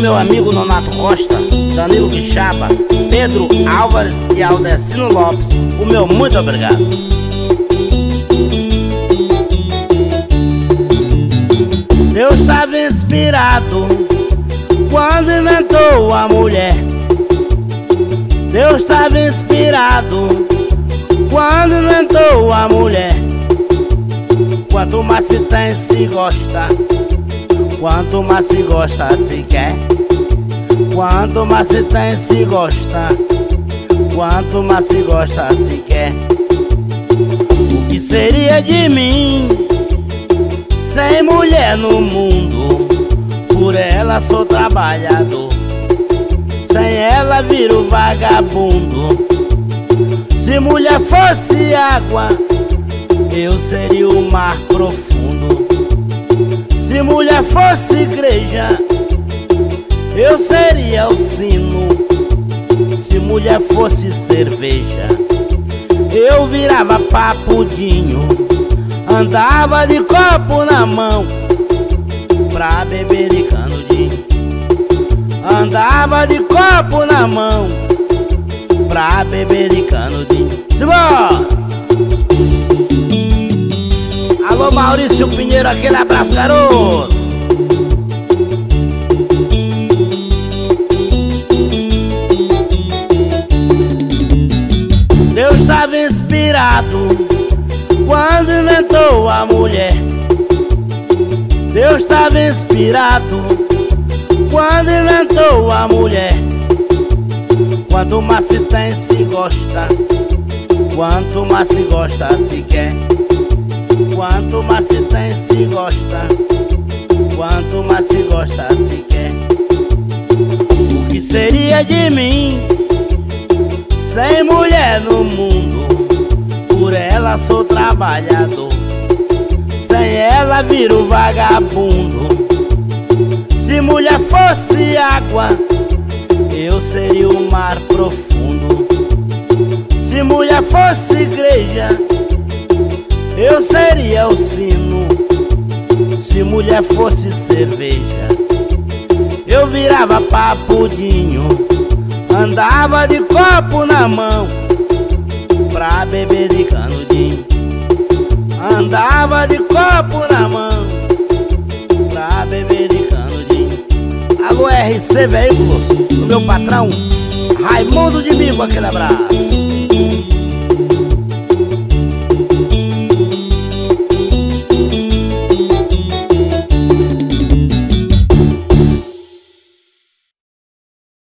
meu amigo Nonato Costa, Danilo Quixaba, Pedro Álvares e Aldecino Lopes, o meu muito obrigado. Deus estava inspirado quando inventou a mulher. Deus estava inspirado quando inventou a mulher. Quanto mais se tem, se gosta. Quanto mais se gosta, se quer. Quanto mais se tem, se gosta. Quanto mais se gosta, se quer. O que seria de mim sem mulher no mundo? Por ela sou trabalhador, sem ela viro vagabundo. Se mulher fosse água, eu seria o mar profundo. Se mulher fosse igreja, eu seria o sino. Se mulher fosse cerveja, eu virava papudinho. Andava de copo na mão pra beber de canudinho. Andava de copo na mão pra beber de canudinho. Simbora! Alô, Maurício Pinheiro, aquele abraço, garoto! Deus estava inspirado quando inventou a mulher. Deus estava inspirado quando inventou a mulher. Quanto mais se tem, se gosta. Quanto mais se gosta, se quer. Quanto mais se tem, se gosta. Quanto mais se gosta, se quer. O que seria de mim sem mulher no mundo? Por ela sou trabalhador, sem ela viro vagabundo. Se mulher fosse água, eu seria o mar profundo. Se mulher fosse igreja, eu seria o sino. Se mulher fosse cerveja, eu virava papudinho. Andava de copo na mão pra beber de canudinho. Andava de copo na mão pra beber de canudinho. Alô, RC Veículos, do meu patrão Raimundo de Língua, aquele abraço.